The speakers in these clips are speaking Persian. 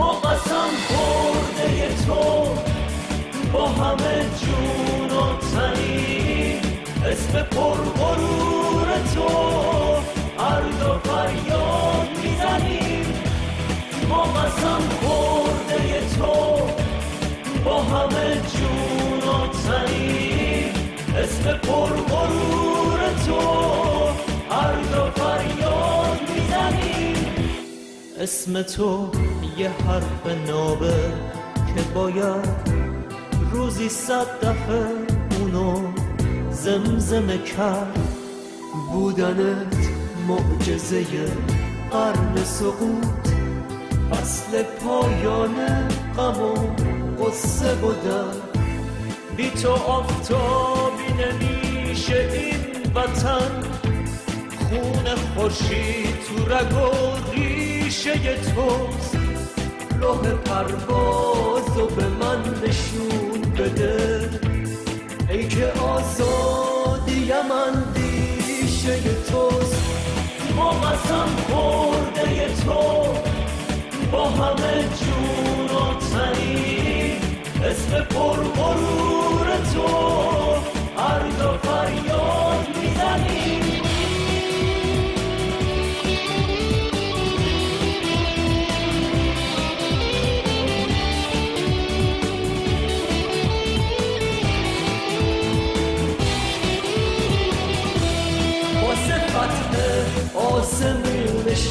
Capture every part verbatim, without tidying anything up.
ما قسم خورده تو با همه جون و تنی اسم پرغرور تو هر دو فریاد میزنیم ما قسم خورده تو با همه جون و تنی اسم پرغرور تو هر دو فریاد میزنیم اسم تو یه حرف نابه که باید روزی صد دفعه اونو زمزمه کرد بودنت معجزه قرن سقوط فصل پایان غم و قصه بودن بی تو آفتابی نمیشه این وطن خون خورشید تو رگ و ریشه توست راه پرواز و به من نشون بده ای که آزادی من دیشه توست ما قسم خورده تو با همه جون و تنی اسم پرغرور تو هر دو فریاد میزنیم آسمون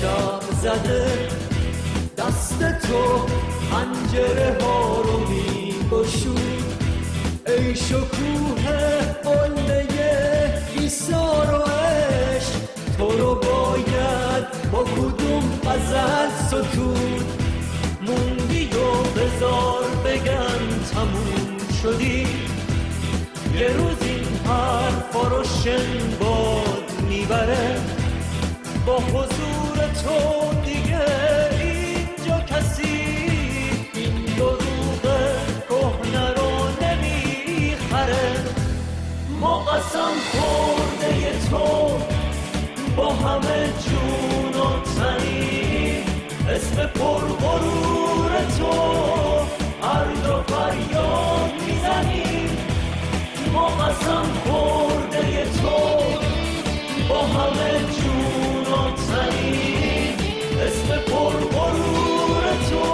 شب زده دست تو پنجره ها رو میگشود ای شکوه قله ایثار و عشق تو رو باید با کدوم غزل ستود موندی و بذار بگن تموم شدی یه روز این حرفا رو شنباد میبره با حضور تو دیگه اینجا کسی این دروغ کهنه رو نمیخره ما قسم خورده تو با همه جون و تنی اسم پرغرور تو هر دو فریاد میزنیم ما قسم خورده تو با همه جون اسم پرغرور تو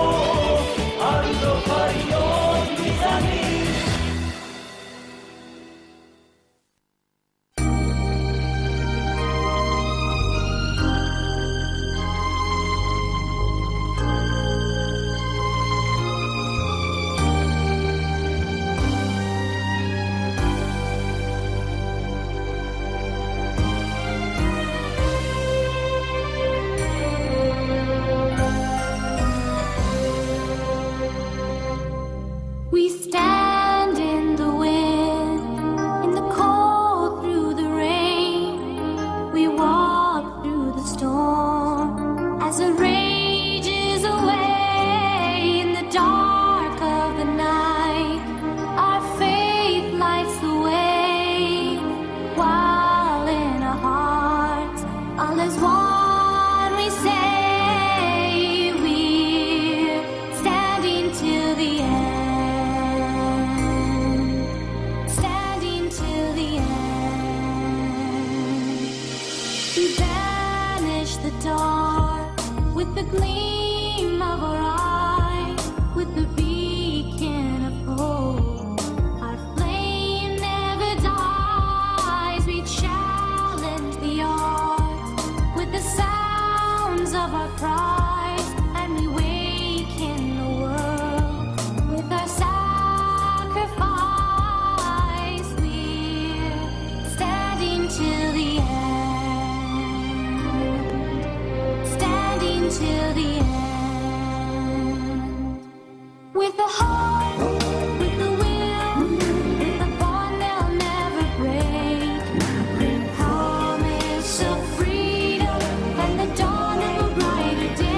هر دو فریاد میزنیم every day.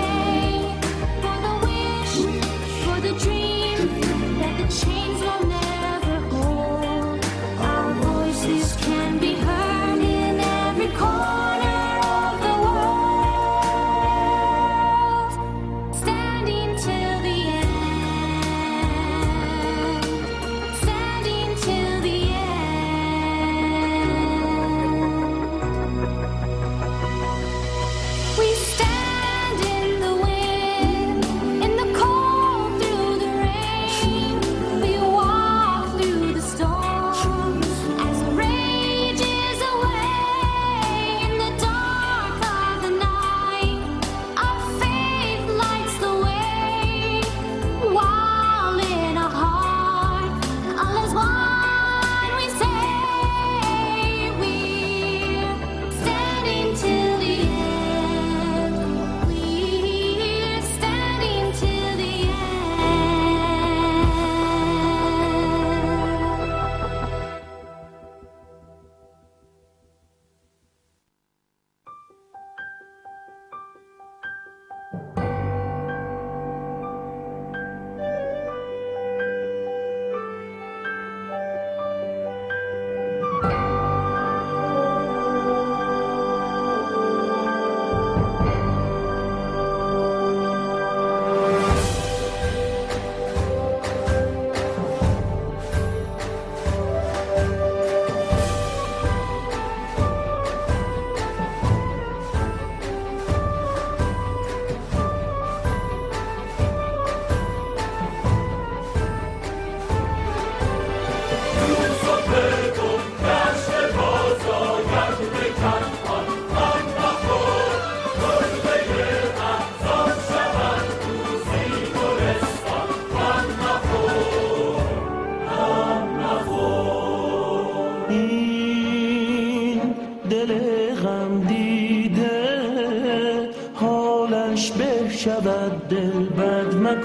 آتش به شود دل بد مکن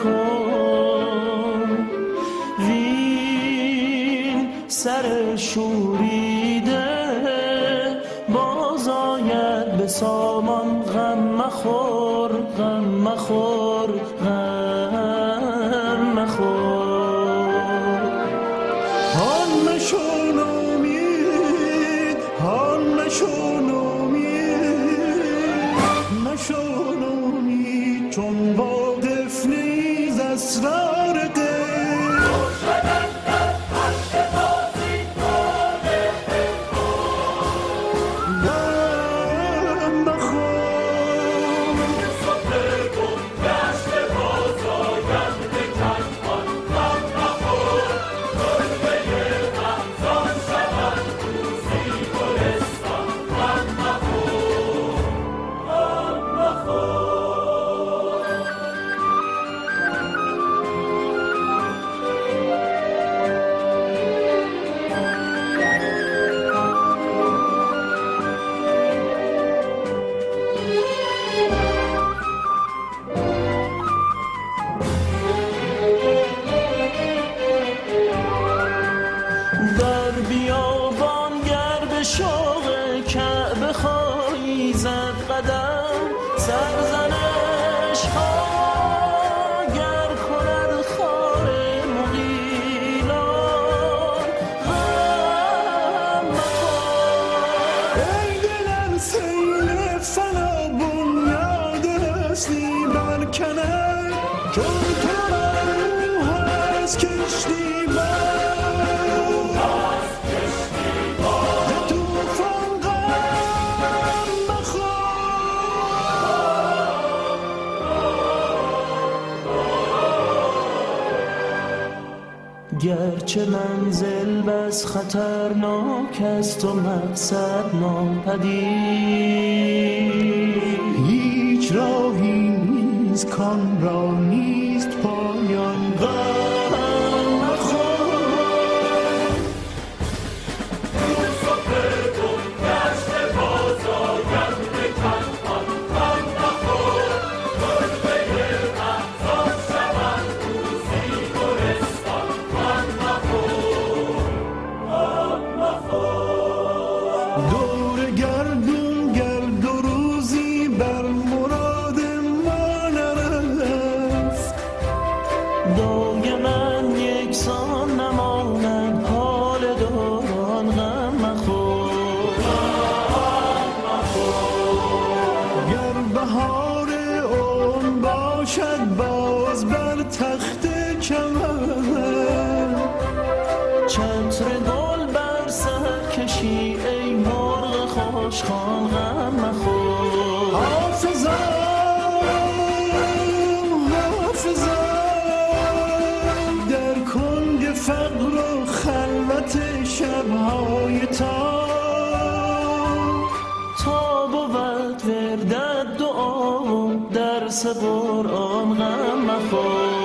وین سر شوریده باز آید به سامان غم مخور غم مخور غم مخور حال مشون امید حال مشون امید مشون امید چون واقف نیز اسرار غیب گرچه منزل بس خطرناک است و مقصد ناپدید هیچ راهی نیست کان را نیست پایان صبر آن غم مخور